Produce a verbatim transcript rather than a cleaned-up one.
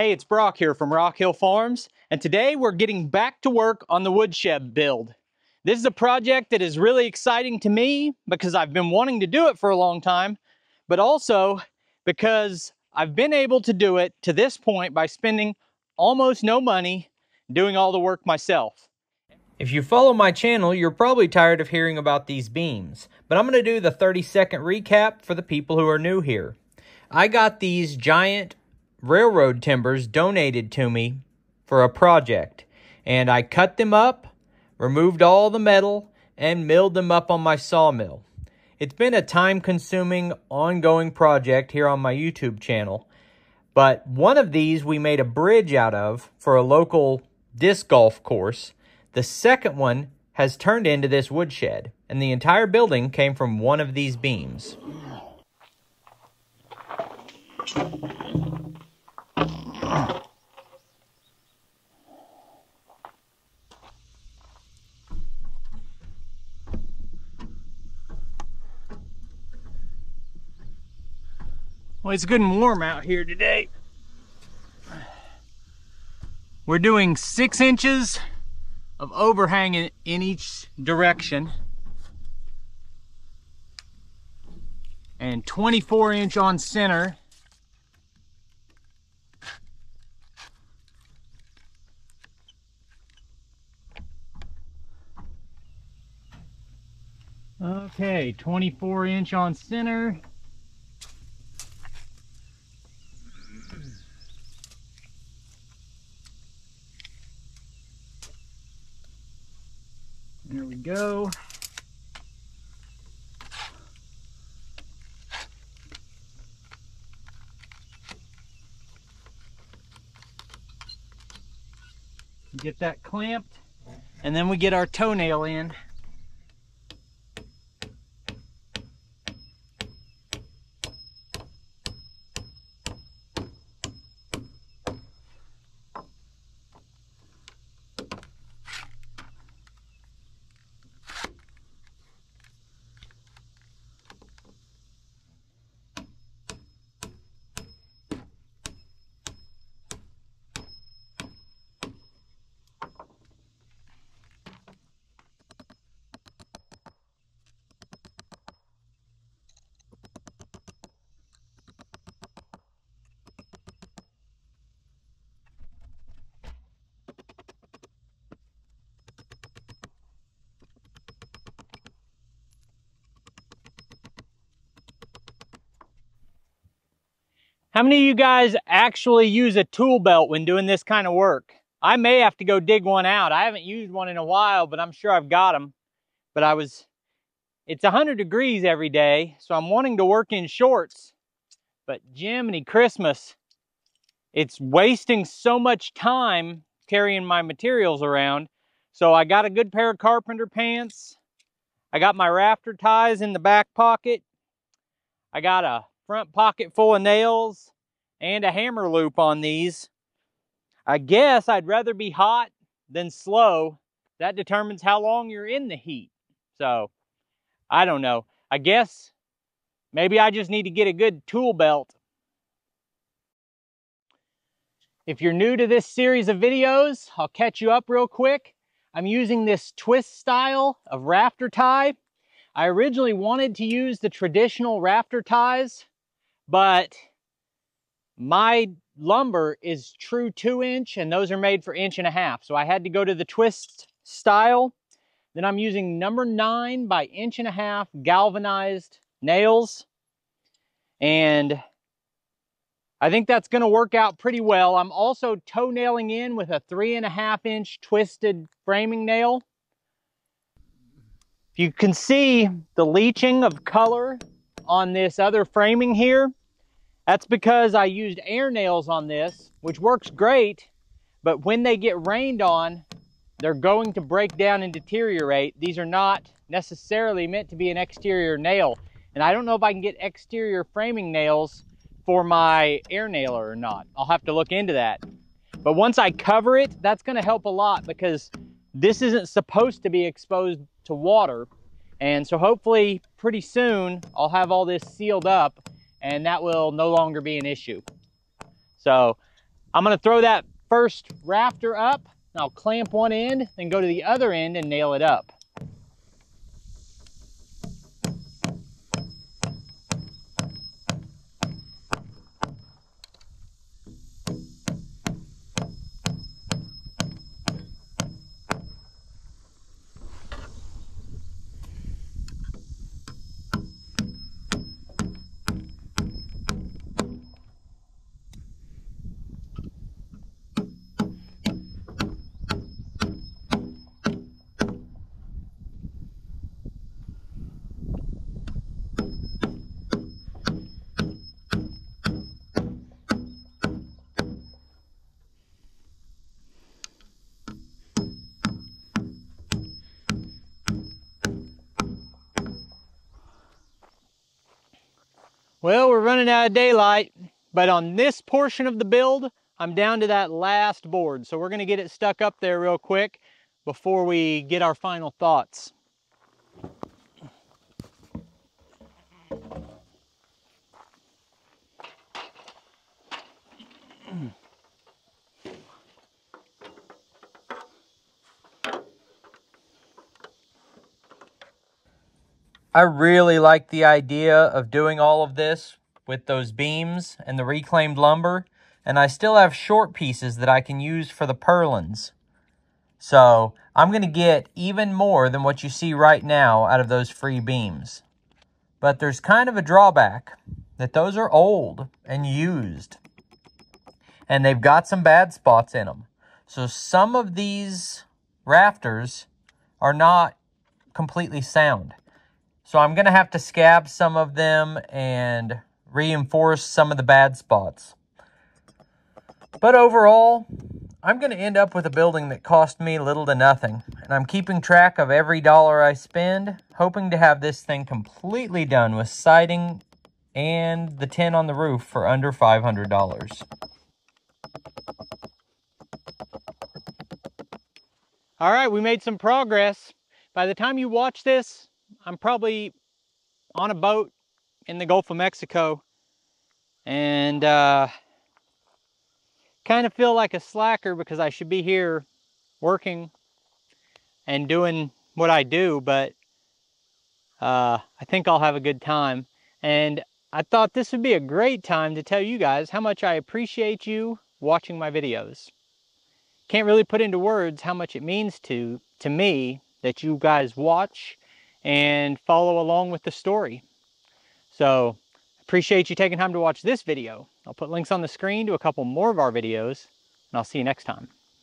Hey, it's Brock here from Rock Hill Farms, and today we're getting back to work on the woodshed build. This is a project that is really exciting to me because I've been wanting to do it for a long time, but also because I've been able to do it to this point by spending almost no money doing all the work myself. If you follow my channel, you're probably tired of hearing about these beams, but I'm going to do the thirty second recap for the people who are new here. I got these giant railroad timbers donated to me for a project, and I cut them up, removed all the metal, and milled them up on my sawmill. It's been a time-consuming, ongoing project here on my YouTube channel, but one of these we made a bridge out of for a local disc golf course. The second one has turned into this woodshed, and the entire building came from one of these beams. Well, it's good and warm out here today. We're doing six inches of overhang in, in each direction and twenty-four inch on center. Okay, twenty-four inch on center. There we go. Get that clamped, and then we get our toenail in. How many of you guys actually use a tool belt when doing this kind of work? I may have to go dig one out. I haven't used one in a while, but I'm sure I've got them. But I was, it's one hundred degrees every day, so I'm wanting to work in shorts. But Jiminy Christmas, it's wasting so much time carrying my materials around. So I got a good pair of carpenter pants. I got my rafter ties in the back pocket. I got a front pocket full of nails and a hammer loop on these. I guess I'd rather be hot than slow. That determines how long you're in the heat. So, I don't know. I guess maybe I just need to get a good tool belt. If you're new to this series of videos, I'll catch you up real quick. I'm using this twist style of rafter tie. I originally wanted to use the traditional rafter ties, but my lumber is true two inch and those are made for inch and a half. So I had to go to the twist style. Then I'm using number nine by inch and a half galvanized nails. And I think that's gonna work out pretty well. I'm also toe nailing in with a three and a half inch twisted framing nail. You can see the leaching of color on this other framing here. That's because I used air nails on this, which works great, but when they get rained on, they're going to break down and deteriorate. These are not necessarily meant to be an exterior nail. And I don't know if I can get exterior framing nails for my air nailer or not. I'll have to look into that. But once I cover it, that's gonna help a lot because this isn't supposed to be exposed to water. And so hopefully pretty soon I'll have all this sealed up and that will no longer be an issue. So I'm gonna throw that first rafter up, and I'll clamp one end, then go to the other end and nail it up. Well, we're running out of daylight, but on this portion of the build, I'm down to that last board. So we're gonna get it stuck up there real quick before we get our final thoughts. I really like the idea of doing all of this with those beams and the reclaimed lumber, and I still have short pieces that I can use for the purlins. So I'm going to get even more than what you see right now out of those free beams. But there's kind of a drawback that those are old and used, and they've got some bad spots in them. So some of these rafters are not completely sound. So I'm going to have to scab some of them and reinforce some of the bad spots. But overall, I'm going to end up with a building that cost me little to nothing. And I'm keeping track of every dollar I spend, hoping to have this thing completely done with siding and the tin on the roof for under five hundred dollars. All right, we made some progress. By the time you watch this, I'm probably on a boat in the Gulf of Mexico, and uh, kind of feel like a slacker because I should be here working and doing what I do, but uh, I think I'll have a good time. And I thought this would be a great time to tell you guys how much I appreciate you watching my videos. Can't really put into words how much it means to, to me that you guys watch and follow along with the story. So, appreciate you taking time to watch this video. I'll put links on the screen to a couple more of our videos, and I'll see you next time.